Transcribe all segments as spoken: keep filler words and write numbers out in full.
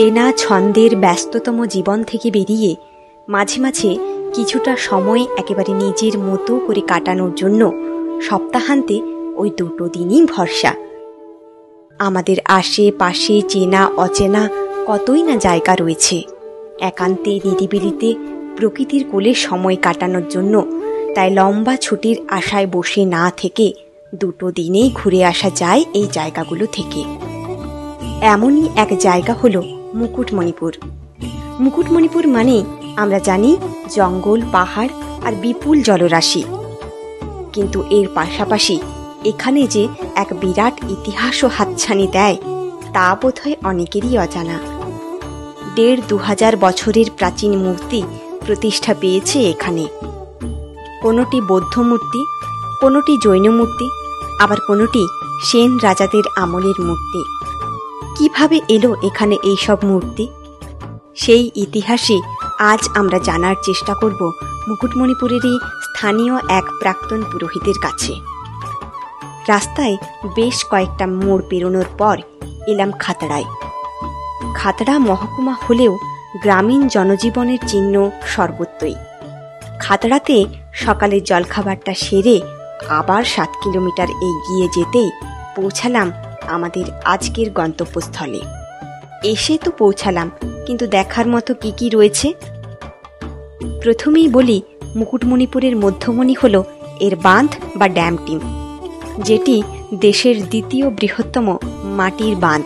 চেনা ছন্দের ব্যস্ততম জীবন থেকে বেরিয়ে মাঝে মাঝে কিছুটা সময় একেবারে নিজের মতো করে কাটানোর জন্য সপ্তাহান্তে ওই দুটো দিনই ভরসা। আমাদের আশেপাশে চেনা অচেনা কতই না জায়গা রয়েছে একান্তে নিরিবিলিতে প্রকৃতির কোলে সময় কাটানোর জন্য। তাই লম্বা ছুটির আশায় বসে না থেকে দুটো দিনেই ঘুরে আসা যায় এই জায়গাগুলো থেকে। এমনই এক জায়গা হলো মুকুটমণিপুর। মুকুটমণিপুর মানে আমরা জানি জঙ্গল, পাহাড় আর বিপুল জলরাশি, কিন্তু এর পাশাপাশি এখানে যে এক বিরাট ইতিহাসও হাতছানি দেয় তা বোধহয় অনেকেরই অজানা। দেড় দু হাজার বছরের প্রাচীন মূর্তি প্রতিষ্ঠা পেয়েছে এখানে। কোনোটি বৌদ্ধ মূর্তি, কোনোটি জৈন মূর্তি, আবার কোনোটি সেন রাজাদের আমলের মূর্তি। কিভাবে এলো এখানে এইসব মূর্তি, সেই ইতিহাসে আজ আমরা জানার চেষ্টা করব মুকুটমণিপুরেরই স্থানীয় এক প্রাক্তন পুরোহিতের কাছে। রাস্তায় বেশ কয়েকটা মোড় পেরোনোর পর এলাম খাতড়ায়। খাতড়া মহকুমা হলেও গ্রামীণ জনজীবনের চিহ্ন সর্বত্রই। খাতড়াতে সকালের জলখাবারটা সেরে আবার সাত কিলোমিটার এগিয়ে যেতেই পৌঁছালাম আমাদের আজকের গন্তব্যস্থলে। এসে তো পৌঁছালাম, কিন্তু দেখার মতো কি কি রয়েছে? প্রথমেই বলি, মুকুটমণিপুরের মধ্যমণি হল এর বাঁধ বা ড্যামটি, যেটি দেশের দ্বিতীয় বৃহত্তম মাটির বাঁধ।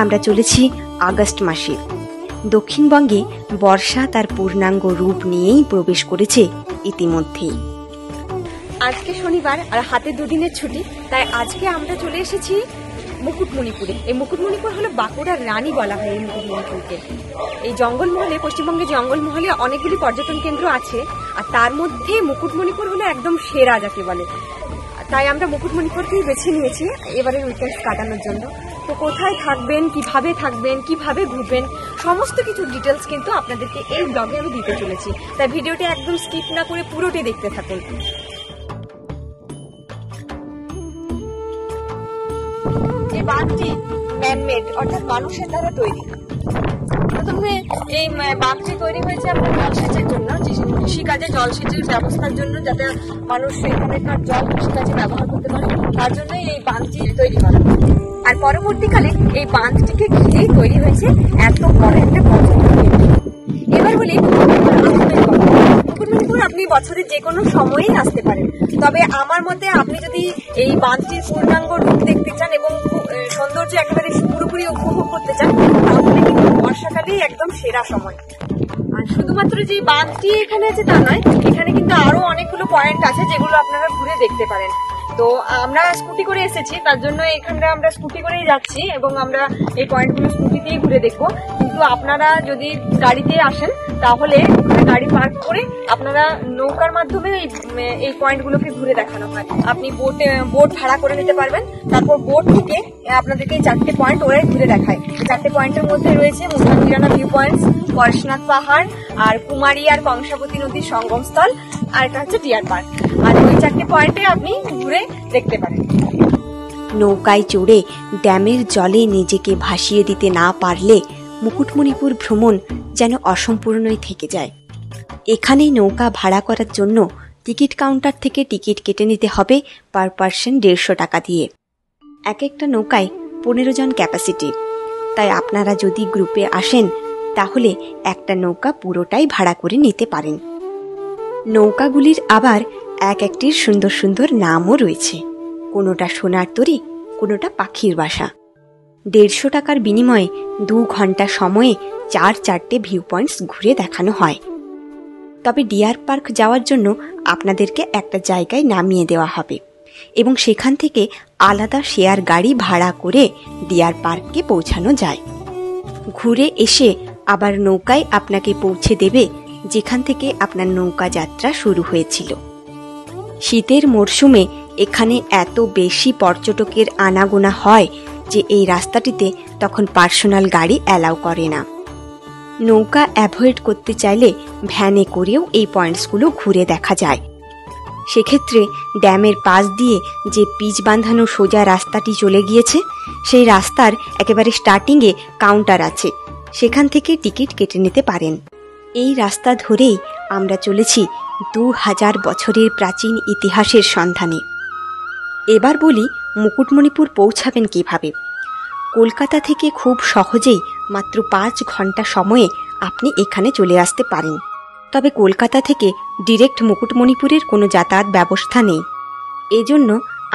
আমরা চলেছি আগস্ট মাসে। দক্ষিণবঙ্গে বর্ষা তার পূর্ণাঙ্গ রূপ নিয়েই প্রবেশ করেছে ইতিমধ্যেই। আজকে শনিবার আর হাতে দুদিনের ছুটি, তাই আজকে আমরা চলে এসেছি মুকুটমণিপুরে। এই মুকুটমণিপুর হলো বাকুড়ার রানী বলা হয় এই মুকুটমণিপুরকে। এই জঙ্গলমহলে, পশ্চিমবঙ্গের জঙ্গলমহলে অনেকগুলি পর্যটন কেন্দ্র আছে, আর তার মধ্যে মুকুটমণিপুর হলো একদম সেরা যাকে বলে। তাই আমরা মুকুটমণিপুরকেই বেছে নিয়েছি এবারের উইকেন্ড কাটানোর জন্য। তো কোথায় থাকবেন, কিভাবে থাকবেন, কিভাবে ঘুরবেন, সমস্ত কিছু ডিটেলস কিন্তু আপনাদেরকে এই ব্লগে আমি দিতে চলেছি, তাই ভিডিওটা একদম স্কিপ না করে পুরোটাই দেখতে থাকুন। এই বাঁধটি ম্যানমেড, অর্থাৎ মানুষের দ্বারা তৈরি। প্রথমে এই বাঁধটি তৈরি হয়েছে আমরা জলসেচের জন্য, কৃষিকাজে জলসেচের ব্যবস্থার জন্য, যাতে মানুষ এখানকার জল কৃষিকাজে ব্যবহার করতে পারে, তার জন্যই এই বাঁধটি তৈরি করা। আর পরবর্তীকালে এই বাঁধটিকে ঘিরেই তৈরি হয়েছে এত বড় একটা পর্যটন কেন্দ্র। এবার বলি মুকুটমণিপুর আপনি বছরের যে কোনো সময়েই আসতে পারেন, তবে আমার মতে আপনি যদি এই বাঁধটির পূর্ণাঙ্গ রূপ দেখতে চান এবং সৌন্দর্য একেবারে পুরোপুরি উপভোগ করতে চান, তাহলে কিন্তু বর্ষাকালেই একদম সেরা সময়। আর শুধুমাত্র যে বাঁধটি এখানে আছে তা নয়, এখানে কিন্তু আরো অনেকগুলো পয়েন্ট আছে যেগুলো আপনারা ঘুরে দেখতে পারেন। তো আমরা স্কুটি করে এসেছি, তার জন্য এখানটা আমরা স্কুটি করেই যাচ্ছি এবং আমরা এই পয়েন্টগুলো স্কুটিতেই ঘুরে দেখবো। কিন্তু আপনারা যদি গাড়িতে আসেন তাহলে গাড়ি পার্ক করে আপনারা নৌকার মাধ্যমে এই পয়েন্টগুলোকে ঘুরে দেখানো হয়। আপনি বোটে বোট ভাড়া করে নিতে পারবেন, তারপর বোট থেকে আপনাদেরকে চারটে পয়েন্ট ওরাই ঘুরে দেখায়। চারটে পয়েন্টের মধ্যে রয়েছে মুসাফিরানা ভিউ পয়েন্টস, পরেশনাথ পাহাড়, আর কুমারি আর কংসাবতী নদীর সঙ্গমস্থল, আর এটা হচ্ছে ডিয়ার পার্ক। আর ওই চারটে পয়েন্টে আপনি ঘুরে দেখতে পারেন। নৌকায় চড়ে ড্যামের জলে নিজেকে ভাসিয়ে দিতে না পারলে মুকুটমণিপুর ভ্রমণ যেন অসম্পূর্ণই থেকে যায়। এখানে নৌকা ভাড়া করার জন্য টিকিট কাউন্টার থেকে টিকিট কেটে নিতে হবে পার পারসন দেড়শো টাকা দিয়ে। এক একটা নৌকায় পনেরো জন ক্যাপাসিটি, তাই আপনারা যদি গ্রুপে আসেন তাহলে একটা নৌকা পুরোটাই ভাড়া করে নিতে পারেন। নৌকাগুলির আবার এক একটির সুন্দর সুন্দর নামও রয়েছে, কোনোটা সোনার তরী, কোনোটা পাখির বাসা। দেড়শো টাকার বিনিময়ে দু ঘন্টা সময়ে চার চারটে ভিউ পয়েন্টস ঘুরে দেখানো হয়। তবে ডিয়ার পার্ক যাওয়ার জন্য আপনাদেরকে একটা জায়গায় নামিয়ে দেওয়া হবে এবং সেখান থেকে আলাদা শেয়ার গাড়ি ভাড়া করে ডিয়ার পার্কে পৌঁছানো যায়। ঘুরে এসে আবার নৌকায় আপনাকে পৌঁছে দেবে যেখান থেকে আপনার নৌকা যাত্রা শুরু হয়েছিল। শীতের মরশুমে এখানে এত বেশি পর্যটকের আনাগোনা হয় যে এই রাস্তাটিতে তখন পার্সোনাল গাড়ি অ্যালাউ করে না। নৌকা অ্যাভয়েড করতে চাইলে ভ্যানে করেও এই পয়েন্টসগুলো ঘুরে দেখা যায়। से क्षेत्र में डैमेर पास दिए जो पिच बांधानो सोजा रास्ताटी चले गए सेई रास्तार एकेबारे स्टार्टिंगे काउंटार आछे, सेखान थेके टिकिट केटे निते पारेन। एई रास्ता धरेई आमरा चलेछि दो हजार बछरेर प्राचीन इतिहासेर सन्धाने। एबार बोली मुकुटमणिपुर पौঁছাবেন কিভাবে। কলকাতা থেকে খুব সহজেই মাত্র পাঁচ ঘন্টা সময়ে আপনি এখানে চলে আসতে পারেন। তবে কলকাতা থেকে ডাইরেক্ট মুকুটমণিপুরের কোনো যাতায়াত ব্যবস্থা নেই। এজন্য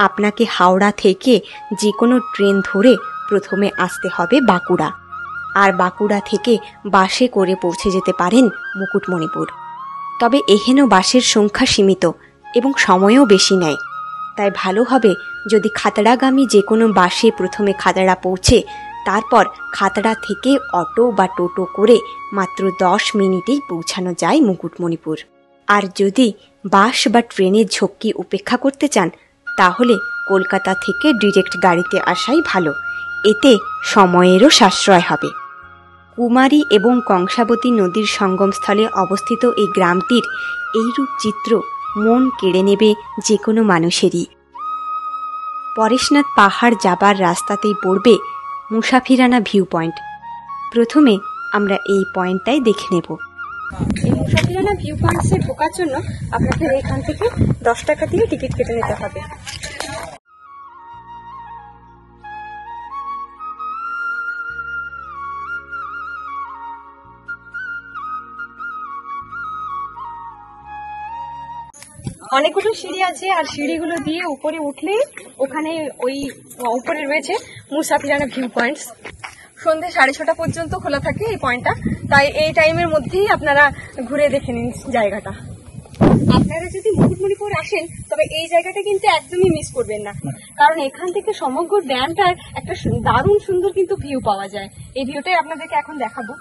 আপনাকে হাওড়া থেকে যে কোনো ট্রেন ধরে প্রথমে আসতে হবে বাকুড়া, আর বাকুড়া থেকে বাসে করে পৌঁছে যেতে পারেন মুকুটমণিপুর। তবে এহেন বাসের সংখ্যা সীমিত এবং সময়ও বেশি নেয়, তাই ভালো হবে যদি খাতড়াগামী যে কোনো বাসে প্রথমে খাতড়া পৌঁছে তারপর খাতড়া থেকে অটো বা টোটো করে মাত্র দশ মিনিটেই পৌঁছানো যায় মুকুটমণিপুর। আর যদি বাস বা ট্রেনের ঝক্কি উপেক্ষা করতে চান তাহলে কলকাতা থেকে ডাইরেক্ট গাড়িতে আসাই ভালো, এতে সময়েরও সাশ্রয় হবে। কুমারি এবং कंसाबती নদীর সঙ্গমস্থলে অবস্থিত এই গ্রামটির এইরূপ চিত্র মন কেড়ে নেবে যে কোনো মানুষেরই। পরেশনাথ পাহাড় যাবার রাস্তাতেই পড়বে মুসাফিরানা ভিউ পয়েন্ট। প্রথমে আমরা এই পয়েন্টটাই দেখে নেব। মুসাফিরানা ভিউ পয়েন্টে ঢোকার জন্য আপনাদের এখান থেকে দশ টাকা দিয়ে টিকিট কেটে নিতে হবে। অনেকগুলো সিঁড়ি আছে, আর সিঁড়িগুলো দিয়ে উপরে উঠলে ওখানে ওই উপরে রয়েছে মুসাফিরানা ভিউ পয়েন্টস। সন্ধ্যে সাড়ে ছটা পর্যন্ত খোলা থাকে এই পয়েন্টটা, তাই এই টাইমের মধ্যেই আপনারা ঘুরে দেখে নিন জায়গাটা। আপনারা যদি মুকুটমণিপুর আসেন তবে এই জায়গাটা কিন্তু একদমই মিস করবেন না, কারণ এখান থেকে সমগ্র ড্যামটার একটা দারুণ সুন্দর কিন্তু ভিউ পাওয়া যায়। এই ভিউটাই আপনাদেরকে এখন দেখাবো।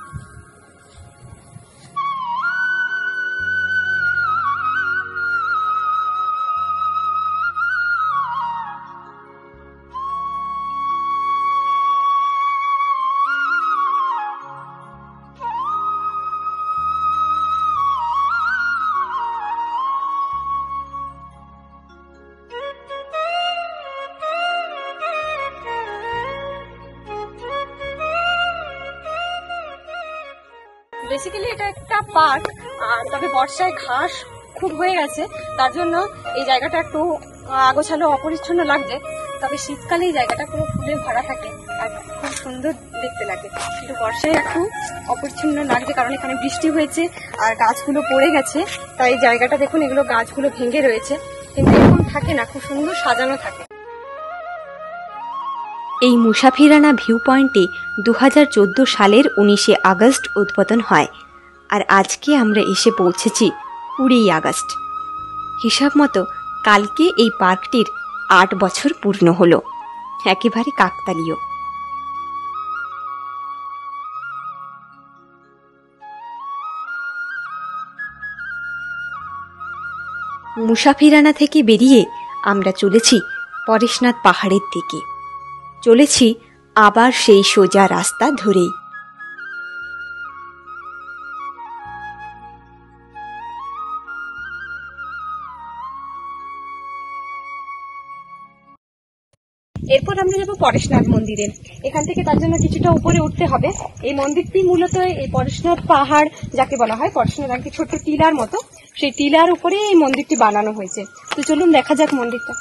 বেসিক্যালি এটা একটা পার্ক, আর তবে বর্ষায় ঘাস খুব হয়ে গেছে, তার জন্য এই জায়গাটা একটু আগোছালো অপরিচ্ছন্ন লাগছে। তবে শীতকালে এই জায়গাটা পুরো ফুলে ভরা থাকে আর খুব সুন্দর দেখতে লাগে, কিন্তু বর্ষায় একটু অপরিচ্ছন্ন লাগছে কারণ এখানে বৃষ্টি হয়েছে আর গাছগুলো পড়ে গেছে। তাই জায়গাটা দেখুন, এগুলো গাছগুলো ভেঙে রয়েছে, কিন্তু এরকম থাকে না, খুব সুন্দর সাজানো থাকে। এই মুসাফিরানা ভিউ পয়েন্টে দু হাজার চোদ্দো সালের উনিশে আগস্ট উদ্বোধন হয়, আর আজকে আমরা এসে পৌঁছেছি কুড়ি আগস্ট। হিসাব মতো কালকে এই পার্কটির আট বছর পূর্ণ হল, একেবারে কাকতালীয়। মুসাফিরানা থেকে বেরিয়ে আমরা চলেছি পরেশনাথ পাহাড়ের দিকে। চলেছি আবার সেই সোজা রাস্তা ধরেই। এরপর আমরা যাব পরেশনাথ মন্দিরে। এখান থেকে তার জন্য কিছুটা উপরে উঠতে হবে। এই মন্দিরটি মূলত এই পরেশনাথ পাহাড় যাকে বলা হয়, পরেশনাথ একটি ছোট্ট টিলার মতো, সেই টিলার উপরে এই মন্দিরটি বানানো হয়েছে। তো চলুন দেখা যাক মন্দিরটা।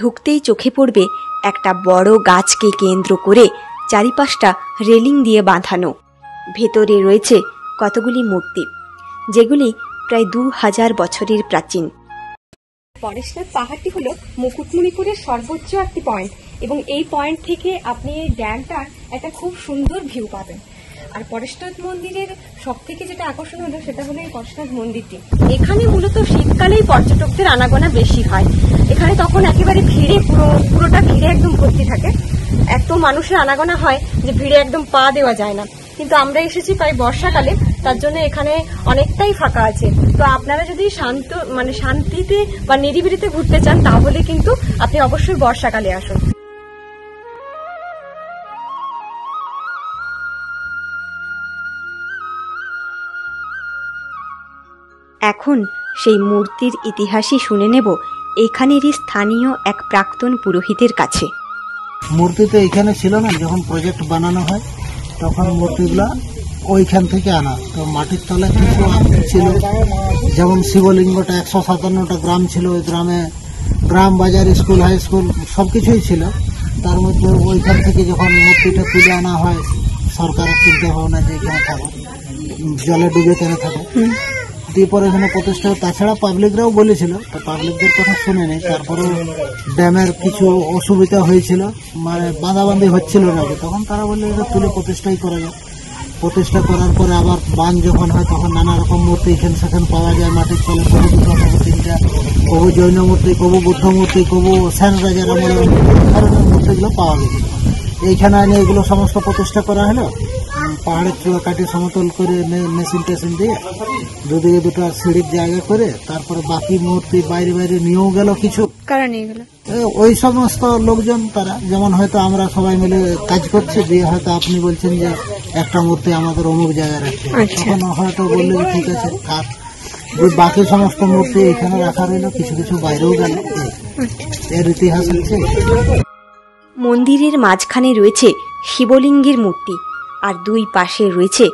ঢুকতেই চোখে পড়বে একটা বড় গাছকে কেন্দ্র করে চারিপাশটা রেলিং দিয়ে বাঁধানো। ভেতরে রয়েছে কতগুলি মূর্তি, যেগুলি প্রায় দু হাজার বছরের প্রাচীন। পরেশনাথ পাহাড়টি হল মুকুটমণিপুরের সর্বোচ্চ একটি পয়েন্ট, এবং এই পয়েন্ট থেকে আপনি এই ড্যামটার একটা খুব সুন্দর ভিউ পাবেন। আর পরেশনাথ মন্দিরের সব থেকে যেটা আকর্ষণ হলো সেটা হলো এই পরেশনাথ মন্দিরটি। এখানে মূলত শীতকালেই পর্যটকদের আনাগোনা বেশি হয়, এখানে তখন একেবারে ভিড়ে পুরো পুরোটা ভিড়ে একদম ভর্তি থাকে। এত মানুষের আনাগোনা হয় যে ভিড়ে একদম পা দেওয়া যায় না। কিন্তু আমরা এসেছি প্রায় বর্ষাকালে, তার জন্য এখানে অনেকটাই ফাঁকা আছে। তো আপনারা যদি শান্ত মানে শান্তিতে বা নিরিবিলিতে ঘুরতে চান তাহলে কিন্তু আপনি অবশ্যই বর্ষাকালে আসুন। এখন সেই মূর্তির ইতিহাসই শুনে নেব এখানেরই স্থানীয় এক প্রাক্তন পুরোহিতের কাছে। মূর্তিটা এখানে ছিল না, যখন প্রজেক্ট বানানো হয় তখন মূর্তিগুলা ওইখান থেকে আনা। তো মাটির তলায় কিছু ছিল, যেমন শিবলিঙ্গটা একশো সাতান্নটা গ্রাম ছিল, ওই গ্রামে গ্রাম বাজার স্কুল হাই স্কুল সব কিছুই ছিল। তার মধ্যে ওইখান থেকে যখন মূর্তিটা তুলে আনা হয় সরকারের চিন্তা ভাবনা যে এখানে থাকো, জলে ডুবে কেন থাকো, এরপরে এখানে প্রতিষ্ঠা। তাছাড়া পাবলিকরাও বলেছিল, পাবলিকদের কথা শুনে নেই। তারপরে ড্যামের কিছু অসুবিধা হয়েছিল, মানে বাঁধাবাঁধি হচ্ছিল না, তখন তারা বললে এটা তুলে প্রতিষ্ঠাই করা যায়। প্রতিষ্ঠা করার পরে আবার বান যখন হয় তখন নানা রকম মূর্তি এখান সেখান পাওয়া যায় মাটির তলে। কবু দুটো কবু তিনটা, কবু জৈন মূর্তি, কবু বুদ্ধ মূর্তি, কবু স্যান রাজার ধরনের মূর্তিগুলো পাওয়া গেছে। এইখানে এনে এগুলো সমস্ত প্রতিষ্ঠা করা হলো। পাহাড়ের চুয়াকাটি সমতল করে মেশিন টেশিন দিয়ে দুদিকে দুটো সিঁড়ির জায়গা করে তারপরে বাকি মূর্তি বাইরে বাইরে নিয়েও গেল কিছু। কারণ এগুলো ওই সমস্ত লোকজন তারা, যেমন হয়তো আমরা সবাই মিলে কাজ করছি দিয়ে হয়তো আপনি বলছেন যে একটা মূর্তি আমাদের অমুক জায়গায় রাখছে, তখন হয়তো বললে ঠিক আছে থাক। বাকি সমস্ত মূর্তি এখানে রাখা রইল, কিছু কিছু বাইরেও গেল। এর ইতিহাস হচ্ছে মন্দিরের মাঝখানে রয়েছে শিবলিঙ্গের মূর্তি আর দুই পাশে রয়েছে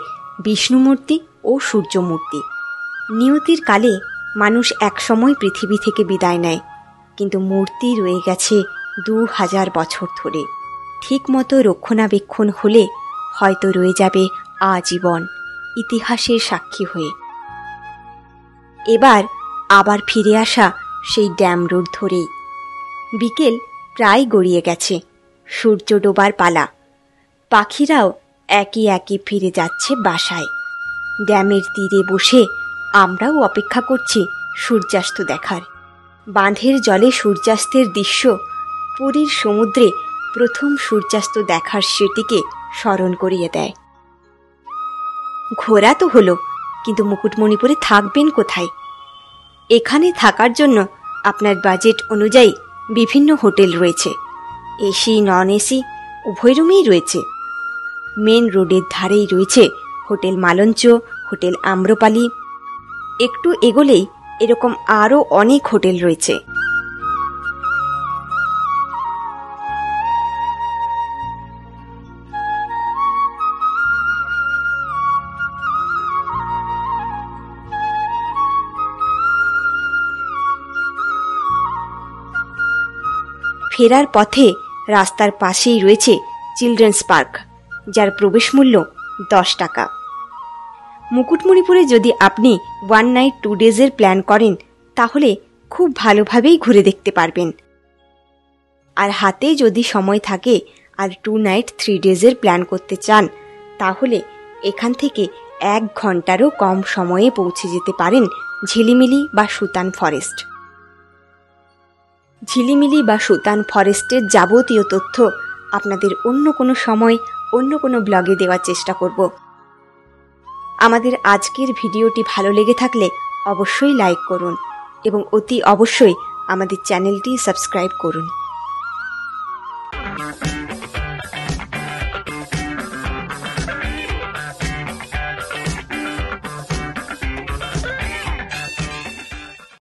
বিষ্ণু মূর্তি ও সূর্য মূর্তি। নিয়তির কালে মানুষ একসময় পৃথিবী থেকে বিদায় নেয়, কিন্তু মূর্তি রয়ে গেছে দু হাজার বছর ধরে। ঠিকমতো রক্ষণাবেক্ষণ হলে হয়তো রয়ে যাবে আজীবন ইতিহাসের সাক্ষী হয়ে। এবার আবার ফিরে আসা সেই ড্যাম রোড ধরেই। বিকেল প্রায় গড়িয়ে গেছে, সূর্য ডোবার পালা। পাখিরাও একে একে ফিরে যাচ্ছে বাসায়। ড্যামের তীরে বসে আমরাও অপেক্ষা করছি সূর্যাস্ত দেখার। বাঁধের জলে সূর্যাস্তের দৃশ্য পুরীর সমুদ্রে প্রথম সূর্যাস্ত দেখার স্মৃতিকে স্মরণ করিয়ে দেয়। ঘোরা তো হলো, কিন্তু মুকুটমণিপুরে থাকবেন কোথায়? এখানে থাকার জন্য আপনার বাজেট অনুযায়ী বিভিন্ন হোটেল রয়েছে, এসি নন এসি উভয় রুমেই রয়েছে। মেন রোডের ধারেই রয়েছে হোটেল মালঞ্চ, হোটেল আম্রপালি। একটু এগোলেই এরকম আরও অনেক হোটেল রয়েছে। ফেরার পথে রাস্তার পাশেই রয়েছে চিলড্রেন্স পার্ক, যার প্রবেশ মূল্য দশ টাকা। মুকুটমণিপুরে যদি আপনি ওয়ান নাইট টু ডেজের প্ল্যান করেন তাহলে খুব ভালোভাবেই ঘুরে দেখতে পারবেন। আর হাতে যদি সময় থাকে আর টু নাইট থ্রি ডেজের প্ল্যান করতে চান তাহলে এখান থেকে এক ঘন্টারও কম সময়ে পৌঁছে যেতে পারেন ঝিলিমিলি বা সুতান ফরেস্ট। ঝিলিমিলি বা সুতান ফরেস্টের যাবতীয় তথ্য আপনাদের অন্য কোনো সময় অন্য কোনো ব্লগে দেওয়ার চেষ্টা করব। আমাদের আজকের ভিডিওটি ভালো লেগে থাকলে অবশ্যই লাইক করুন এবং অতি অবশ্যই আমাদের চ্যানেলটি সাবস্ক্রাইব করুন।